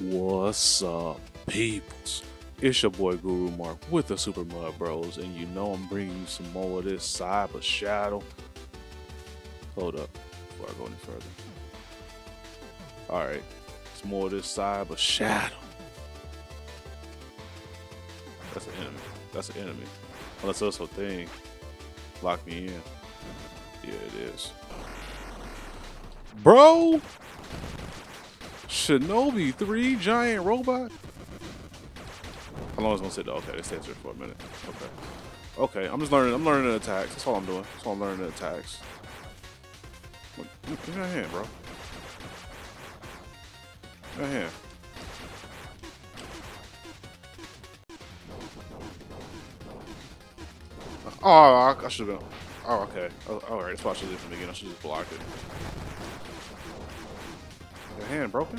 What's up, peoples? It's your boy Guru Mark with the Super Mud Bros, and you know I'm bringing you some more of this Cyber Shadow. Hold up before I go any further. Alright, it's more of this Cyber Shadow. That's an enemy. That's an enemy. Unless that's her thing. Lock me in. Yeah, it is. Bro! Shinobi 3 giant robot? How long is it gonna sit though? Okay, it stays here for a minute. Okay. Okay, I'm just learning. I'm learning the attacks. That's all I'm doing. That's all I'm learning the attacks. Give me that hand, bro. Give me that hand. Oh, I should have been. Oh, okay. Oh, alright, that's why I should leave from the beginning. I should just block it. Your hand broken?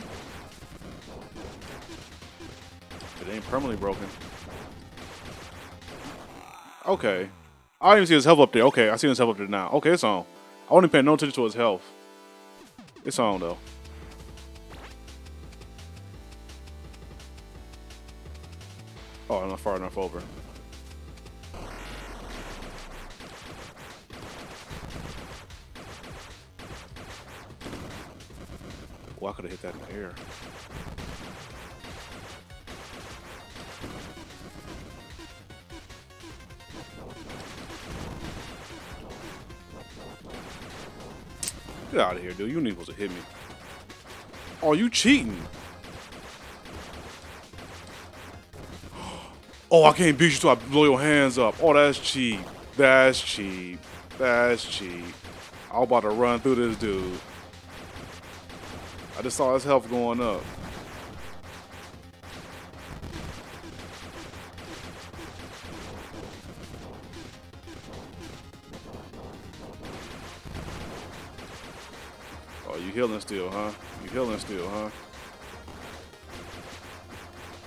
It ain't permanently broken. Okay. I didn't even see his health up there. Okay, I see his health up there now. Okay, it's on. I wasn't paying no attention to his health. It's on, though. Oh, I'm not far enough over. I could have hit that in the air. Get out of here, dude. You ain't supposed to hit me. Oh, you cheating. Oh, I can't beat you till I blow your hands up. Oh, that's cheap. That's cheap. That's cheap. I'm about to run through this dude. I just saw his health going up. Oh, you healing still, huh? You healing still, huh?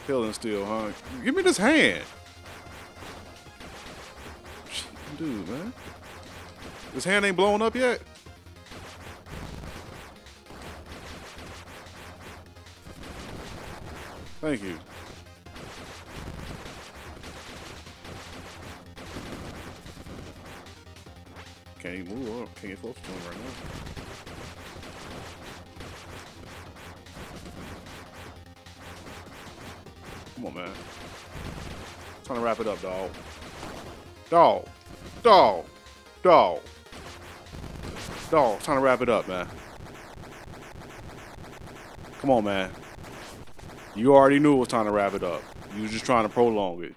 Healing still, huh? Give me this hand. Dude, man. This hand ain't blown up yet? Thank you. Can't even move up. Can't get close to him right now. Come on, man. I'm trying to wrap it up, dog. Dog. Dog. Dog. Dog. I'm trying to wrap it up, man. Come on, man. You already knew it was time to wrap it up. You were just trying to prolong it.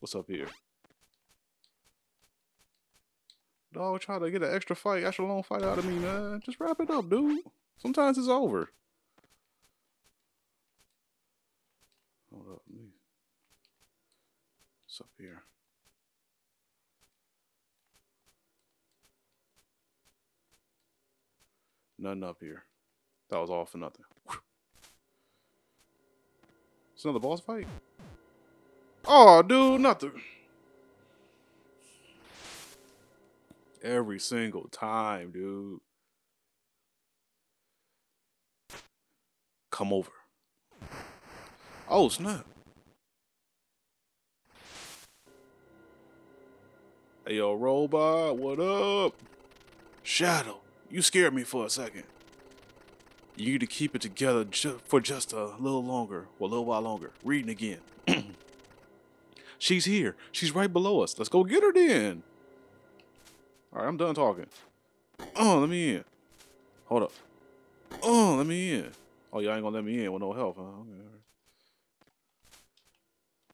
What's up here? Dog, try to get an extra long fight out of me, man. Just wrap it up, dude. Sometimes it's over. Hold up, me. What's up here? Nothing up here. That was all for nothing. It's another boss fight? Oh, dude, nothing. Every single time, dude. Come over. Oh, snap. Hey, yo, robot, what up? Shadow. You scared me for a second. You need to keep it together for just a little longer. Well, a little while longer. Reading again. She's here. She's right below us. Let's go get her then. Alright, I'm done talking. Oh, let me in. Hold up. Oh, let me in. Oh, y'all ain't gonna let me in with no help, huh? Okay, all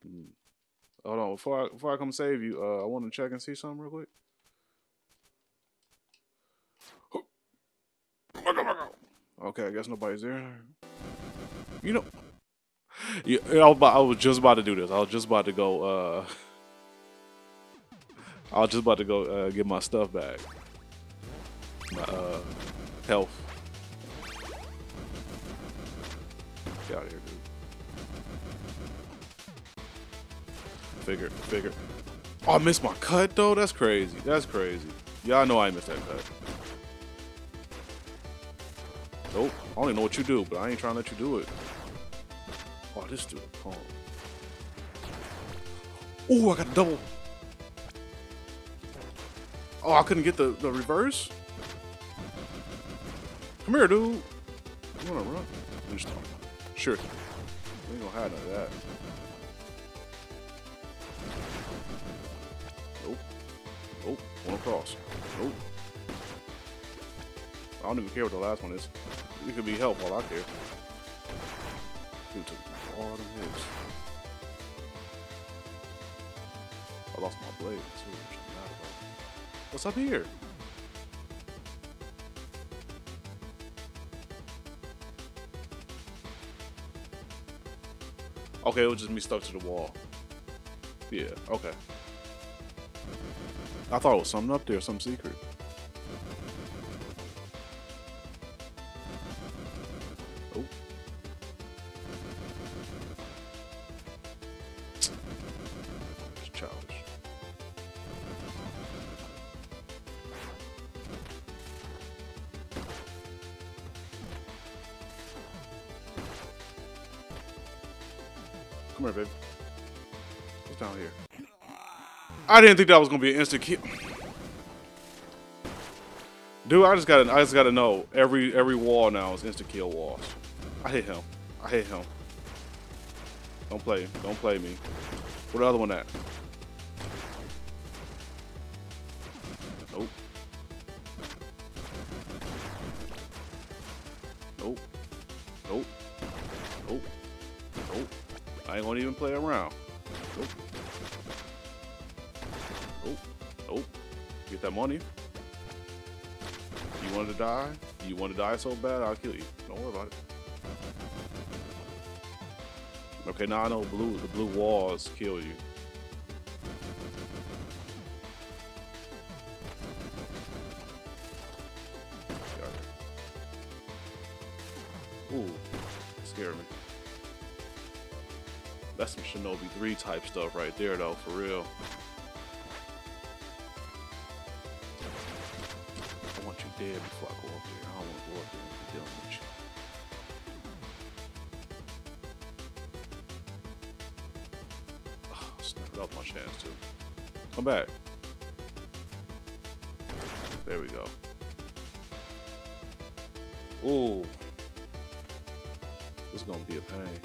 right. Hold on. Before I come save you, I want to check and see something real quick. Okay, I guess nobody's there. You know, yeah, I was just about to do this. I was just about to go. I was just about to go get my stuff back. My health. Get out of here, dude. Figure. Oh, I missed my cut though. That's crazy. Y'all know I missed that cut. Nope. I only know what you do, but I ain't trying to let you do it. Oh, this dude. Oh. Ooh, I got a double. Oh, I couldn't get the reverse? Come here, dude. You wanna run? Sure. We ain't gonna hide none of that. Nope. Nope. One across. Nope. I don't even care what the last one is. It could be help all I care. Dude took all them hits. I lost my blade too. What's up here? Okay, it was just me stuck to the wall. Yeah, okay. I thought it was something up there, some secret. Oh. That's childish. Come here, baby. What's down here? I didn't think that was gonna be an instant kill. Dude, I just gotta know. Every wall now is instant kill walls. I hit him. I hit him. Don't play me. Where the other one at? Nope. Nope. Nope. Nope. Nope. I ain't gonna even play around. Nope. Oh, oh, get that money. You want to die? You want to die so bad, I'll kill you. Don't worry about it. Okay, now I know the blue walls kill you. Got it. Ooh, scared me. That's some Shinobi 3 type stuff right there though, for real. Dead before I go up there. I don't want to go up there and be dealing with you. Oh, snapped up my chance too. Come back. There we go. Ooh. This is gonna be a pain.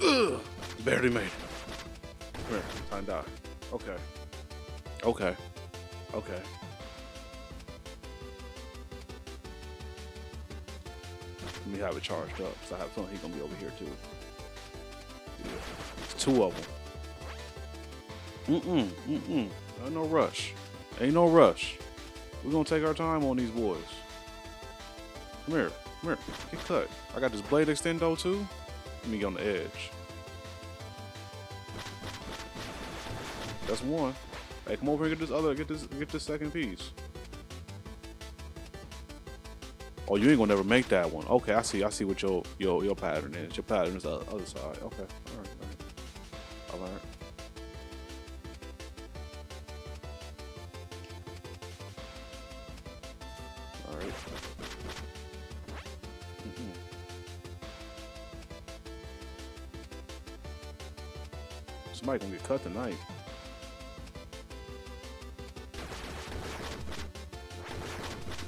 Ugh! Barely made it. Come here, time to die. Okay. Okay. Okay. Let me have it charged up, so I have a feeling he's gonna be over here too. Yeah. It's two of them. Ain't no rush. Ain't no rush. We're gonna take our time on these boys. Come here. Come here. Get cut. I got this blade extendo too. Let me get on the edge. That's one. Hey, come over here, get this other, get this second piece. Oh, you ain't gonna never make that one. Okay, I see what your pattern is. Your pattern is the other side. Okay, all right. I learned. All right. Somebody gonna get cut tonight.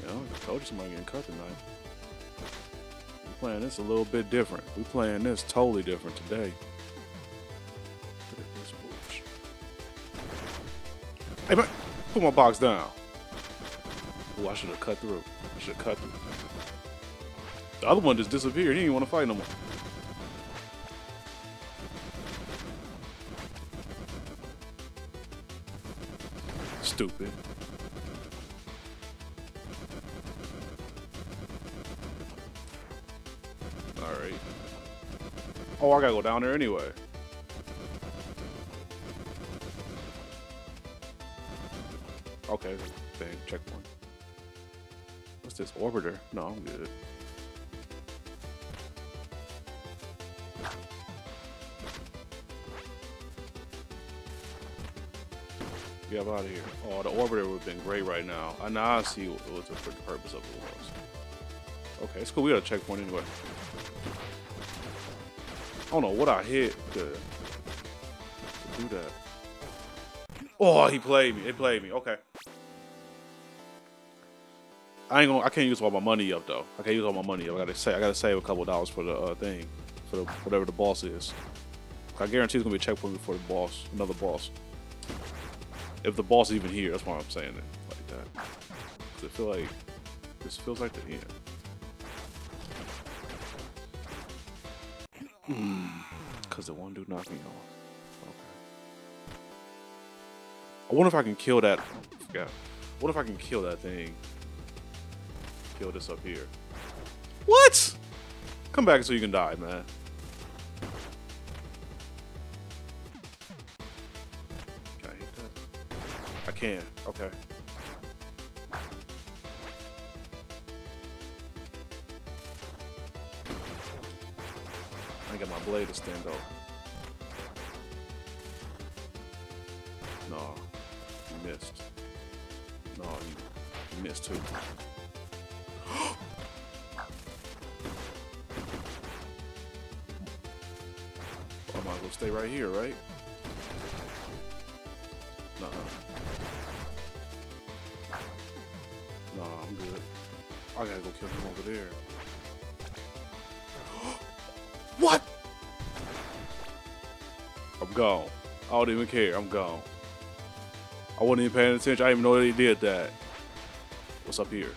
I told you somebody getting cut tonight. We're playing this a little bit different. We're playing this totally different today. Hey, man, put my box down. Oh, I should have cut through. I should have cut through. The other one just disappeared. He didn't want to fight no more. Stupid. Oh, I gotta go down there anyway. Okay, bang, checkpoint. What's this, orbiter? No, I'm good. Get up out of here. Oh, the orbiter would have been great right now. I now see what the purpose of it was. Okay, it's cool. We got a checkpoint anyway. I don't know what I hit to do that. Oh, he played me. They played me. Okay. I can't use all my money up though. I can't use all my money up. I gotta save a couple of dollars for the thing, for whatever the boss is. I guarantee it's gonna be a checkpoint before the boss, another boss. If the boss is even here, that's why I'm saying it like that. 'Cause I feel like this feels like the end. Cause the one dude knocked me off. Okay. I wonder if I can kill that. Yeah. What if I can kill that thing? Kill this up here. What? Come back so you can die, man. Can I hit that? I can. Okay. I got my blade to stand up. No, you missed. No, you missed too. I might as well stay right here, right? Nuh-uh. Nah, I'm good. I gotta go kill him over there. What? I'm gone. I don't even care. I'm gone. I wasn't even paying attention. I didn't even know they did that. What's up here?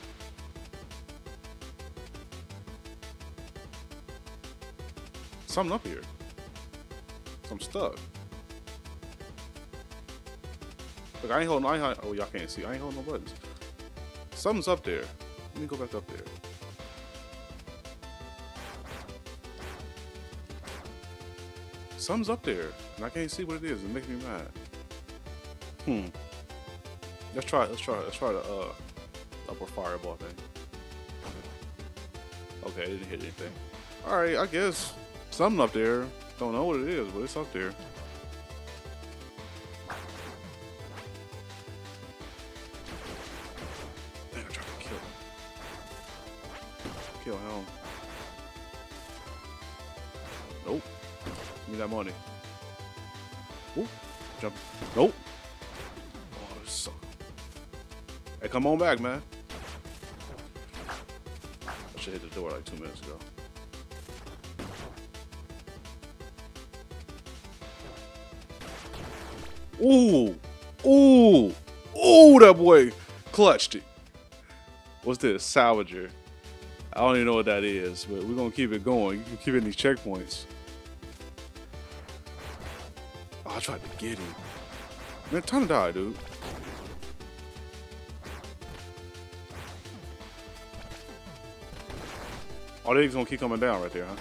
Something up here. I'm stuck. Look, I ain't holding. Oh, y'all can't see. I ain't holding no buttons. Something's up there. Let me go back up there. Something's up there, and I can't see what it is. It makes me mad. Let's try the upper fireball thing. Okay, I didn't hit anything. All right, I guess something up there. Don't know what it is, but it's up there. Man, I'm trying to kill him. Kill him. Nope. Give me that money. Ooh, jump. Nope. Oh, this sucks. Hey, come on back, man. I should hit the door like 2 minutes ago. Ooh, ooh, ooh, that boy clutched it. What's this? Salvager. I don't even know what that is, but we're going to keep it going. You can keep it in these checkpoints. Oh, I tried to get him. Man, time to die, dude. Oh, they're going to keep coming down right there, huh?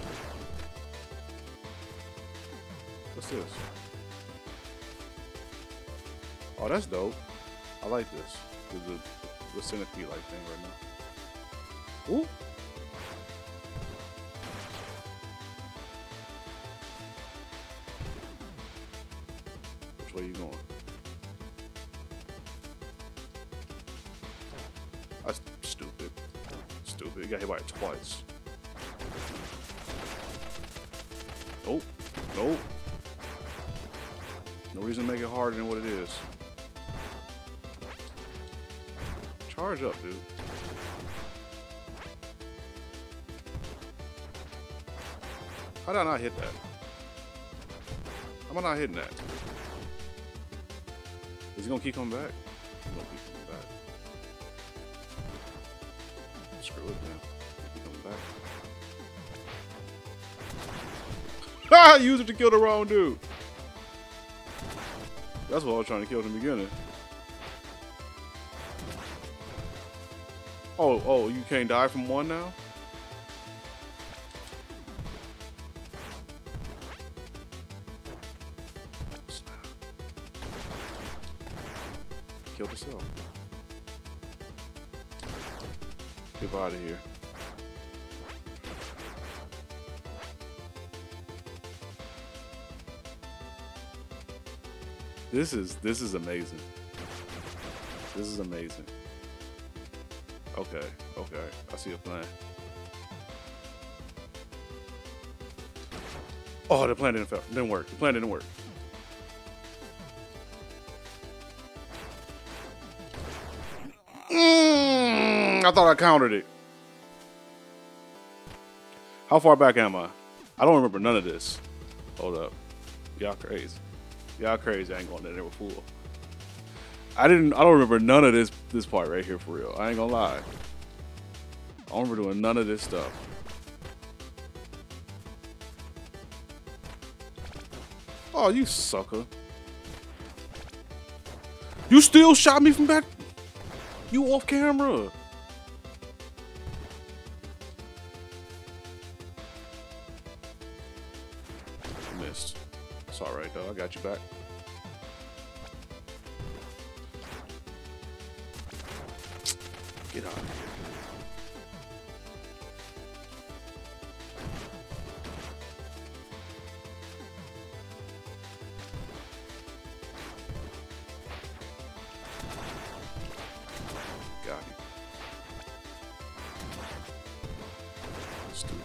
What's this? Oh, that's dope. I like this. The centipede like thing right now. Ooh. Which way are you going? That's stupid. Stupid. You got hit by it twice. Nope. Nope. No reason to make it harder than what it is. Charge up, dude. How did I not hit that? How am I not hitting that? Is he gonna keep coming back? He's gonna keep coming back. Screw it, man. Keep coming back. Ha! Use it to kill the wrong dude. That's what I was trying to kill in the beginning. Oh, you can't die from one now? Kill yourself. Get out of here. This is amazing. This is amazing. Okay, okay. I see a plan. Oh, the plan didn't fail. Didn't work. The plan didn't work. I thought I countered it. How far back am I? I don't remember none of this. Hold up. Y'all crazy. Y'all crazy. I ain't going in there with fool. I don't remember none of this part right here for real. I ain't gonna lie. I don't remember doing none of this stuff. Oh, you sucker. You still shot me from back? You off camera. I missed. It's all right, though. I got you back. Get out of here.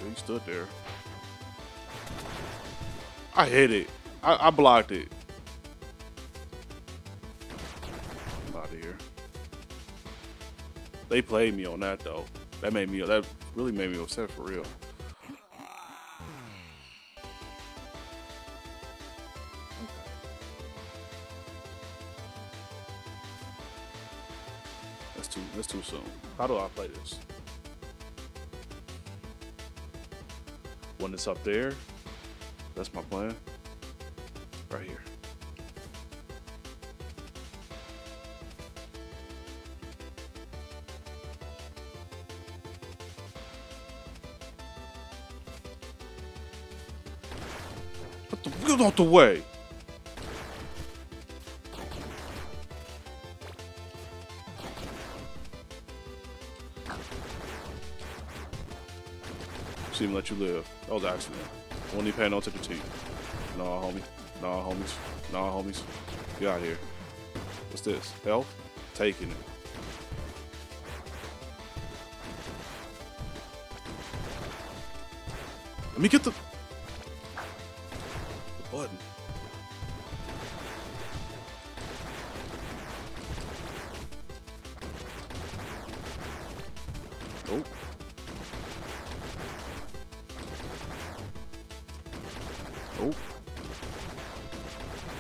He stood there. I hit it. I blocked it. I'm out of here. They played me on that though. That really made me upset for real. That's too soon. How do I play this? When it's up there, that's my plan. Right here. Get out the way. Even let you live. That was an accident. Only pay no to the team. Nah, homie. Nah, homies. Nah, homies. Get out of here. What's this? Health? Taking it. Let me get the button. Nope.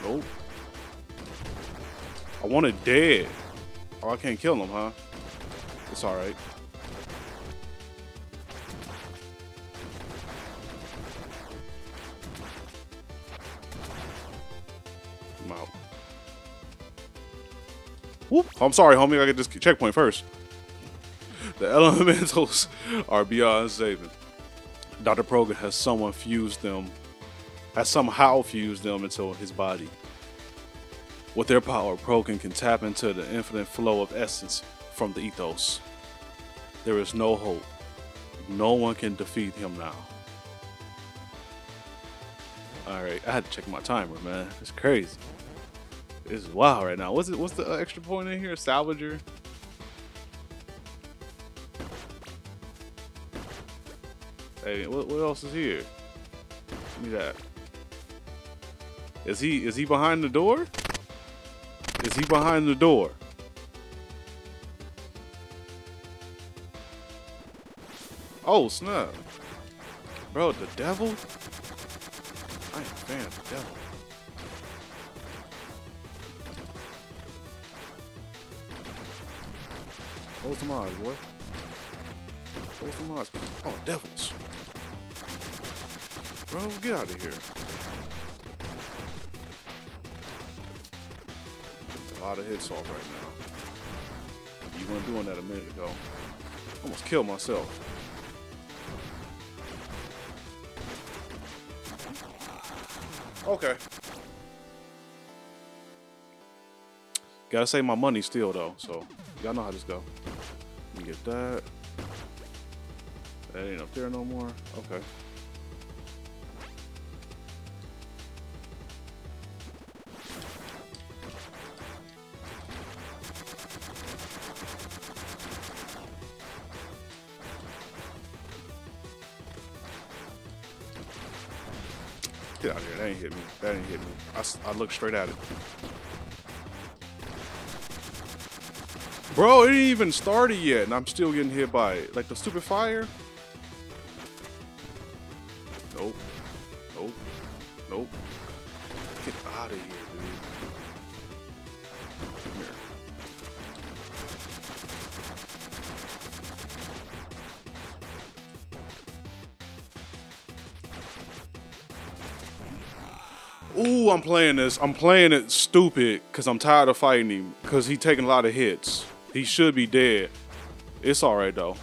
Nope. Nope. I want it dead. Oh, I can't kill him, huh? It's alright. I'm out. Whoop. I'm sorry, homie. I get this checkpoint first. The elementals are beyond saving. Dr. Progan has somehow fused them into his body. With their power, Progan can tap into the infinite flow of essence from the ethos. There is no hope. No one can defeat him now. Alright, I had to check my timer, man. It's crazy. This is wild right now. What's the extra point in here? Salvager? Hey, what else is here? Give me that. Is he behind the door? Is he behind the door? Oh snap. Bro, the devil? I ain't a fan of the devil. Close them eyes, boy. Close them eyes. Oh, devils. Bro, get out of here. A lot of hits off right now. You weren't doing that a minute ago. Almost killed myself. Okay. Gotta save my money still though, so y'all know how this go. Let me get that. That ain't up there no more. Okay. Get out of here. That ain't hit me. That ain't hit me. I looked straight at it. Bro, it ain't even started yet, and I'm still getting hit by it. Like the stupid fire. Nope. Nope. Nope. Get out of here, dude. Come here. Ooh, I'm playing this. I'm playing it stupid because I'm tired of fighting him because he's taking a lot of hits. He should be dead. It's all right, though.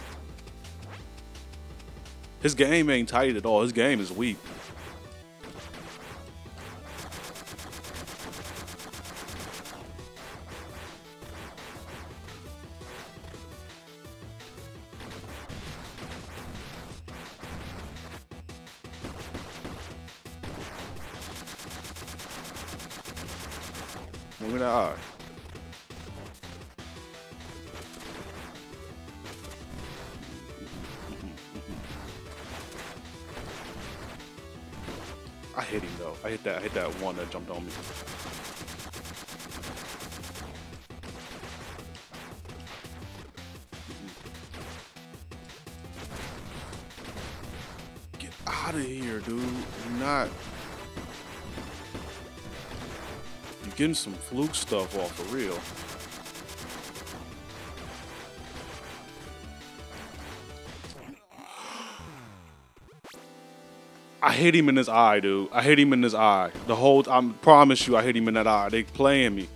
His game ain't tight at all. His game is weak. Look at that eye. I hit him though. I hit that one that jumped on me. Get out of here, dude. Do not. Getting some fluke stuff off for real. I hit him in his eye, dude. I hit him in his eye. The whole I promise you I hit him in that eye. They playing me.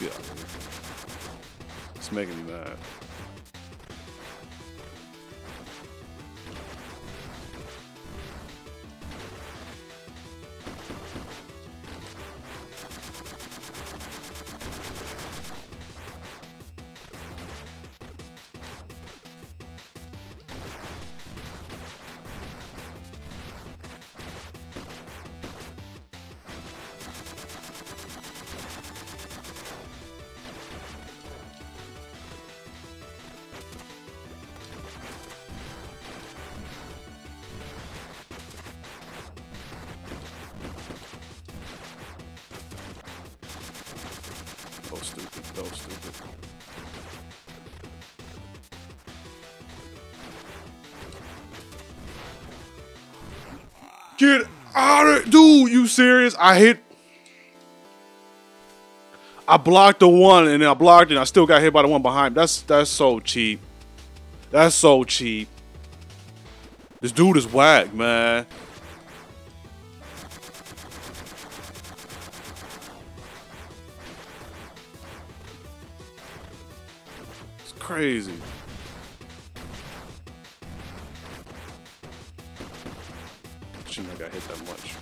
Yeah. It's making me mad. Stupid, though, stupid. Get out of it, dude. You serious? I blocked the one and then I blocked it. And I still got hit by the one behind. That's so cheap. That's so cheap. This dude is whack, man. Crazy. Shouldn't have got hit that much.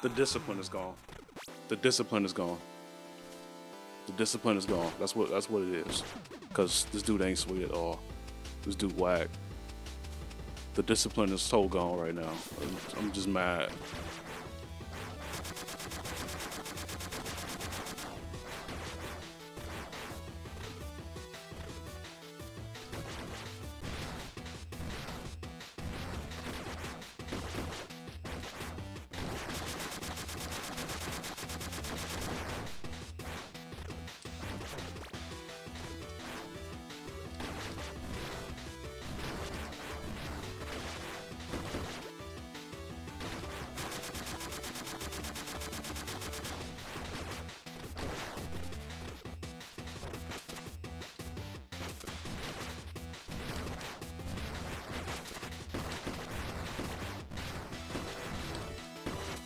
The discipline is gone. The discipline is gone. The discipline is gone. That's what it is. Cause this dude ain't sweet at all. This dude whack. The discipline is so gone right now. I'm just mad.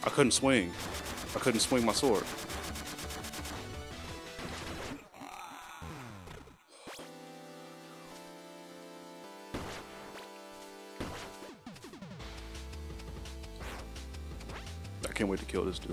I couldn't swing. I couldn't swing my sword. I can't wait to kill this dude.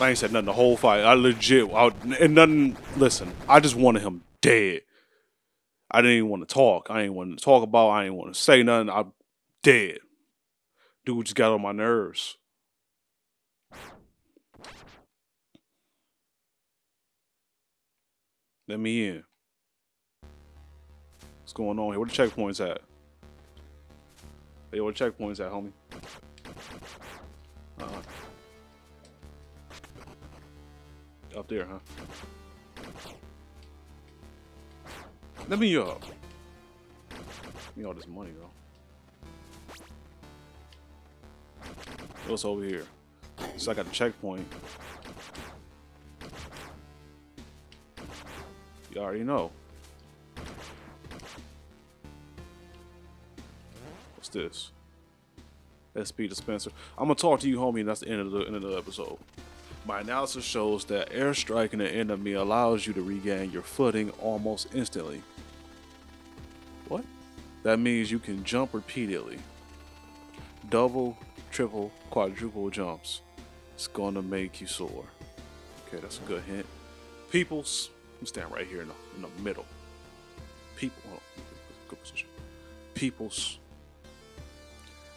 I ain't said nothing the whole fight. I legit, listen, I just wanted him dead. I didn't even want to talk. I ain't want to talk about, I ain't want to say nothing. I'm dead. Dude just got on my nerves. Let me in. What's going on here? Where the checkpoints at? Hey, where the checkpoints at, homie? Up there, huh? Let me up. Give me all this money, though. What's over here? So I got the checkpoint. You already know. What's this? SP dispenser. I'm gonna talk to you, homie, and that's the end of the episode. My analysis shows that airstriking the enemy allows you to regain your footing almost instantly. What? That means you can jump repeatedly. Double, triple, quadruple jumps. It's gonna make you soar. Okay, that's a good hint. Peoples, I'm standing right here in the middle. People, hold on, good position. Peoples,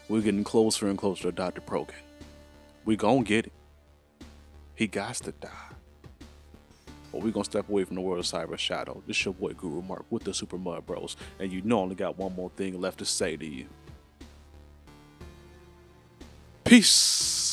we're getting closer and closer to Dr. Progan. We gonna get it. He gots to die. But we're going to step away from the world of Cyber Shadow. This is your boy Guru Mark with the Super Mud Bros. And you know I only got one more thing left to say to you. Peace.